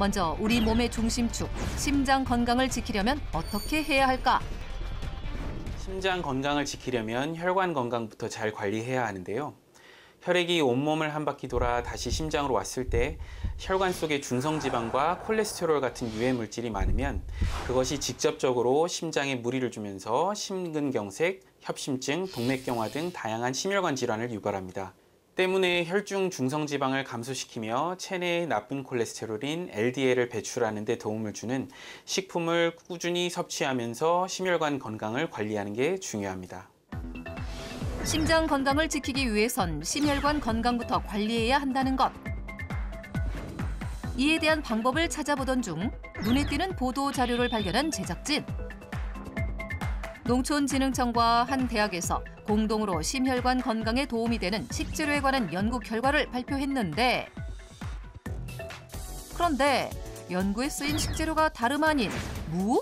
먼저 우리 몸의 중심축, 심장 건강을 지키려면 어떻게 해야 할까? 심장 건강을 지키려면 혈관 건강부터 잘 관리해야 하는데요. 혈액이 온몸을 한 바퀴 돌아 다시 심장으로 왔을 때 혈관 속에 중성지방과 콜레스테롤 같은 유해물질이 많으면 그것이 직접적으로 심장에 무리를 주면서 심근경색, 협심증, 동맥경화 등 다양한 심혈관 질환을 유발합니다. 때문에 혈중 중성지방을 감소시키며 체내의 나쁜 콜레스테롤인 LDL을 배출하는 데 도움을 주는 식품을 꾸준히 섭취하면서 심혈관 건강을 관리하는 게 중요합니다. 심장 건강을 지키기 위해선 심혈관 건강부터 관리해야 한다는 것. 이에 대한 방법을 찾아보던 중 눈에 띄는 보도 자료를 발견한 제작진. 농촌진흥청과 한 대학에서 공동으로 심혈관 건강에 도움이 되는 식재료에 관한 연구 결과를 발표했는데, 그런데 연구에 쓰인 식재료가 다름 아닌 무?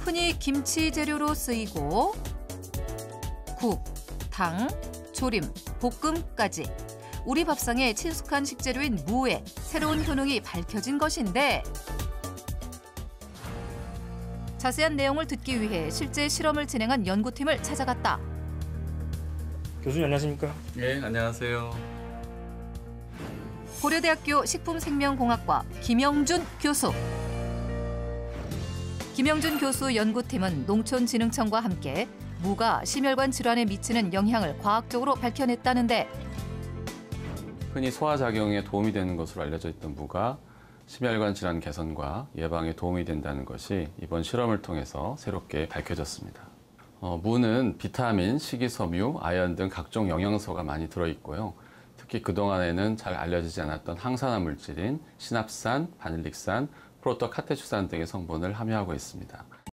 흔히 김치 재료로 쓰이고 국, 당, 조림, 볶음까지 우리 밥상에 친숙한 식재료인 무의 새로운 효능이 밝혀진 것인데, 자세한 내용을 듣기 위해 실제 실험을 진행한 연구팀을 찾아갔다. 교수님 안녕하십니까? 네, 안녕하세요. 고려대학교 식품생명공학과 김영준 교수. 김영준 교수 연구팀은 농촌진흥청과 함께 무가 심혈관 질환에 미치는 영향을 과학적으로 밝혀냈다는데, 흔히 소화작용에 도움이 되는 것으로 알려져 있던 무가 심혈관 질환 개선과 예방에 도움이 된다는 것이 이번 실험을 통해서 새롭게 밝혀졌습니다. 무는 비타민, 식이섬유, 아연 등 각종 영양소가 많이 들어있고요. 특히 그동안에는 잘 알려지지 않았던 항산화 물질인 시나프산, 바닐릭산, 프로토카테추산 등의 성분을 함유하고 있습니다.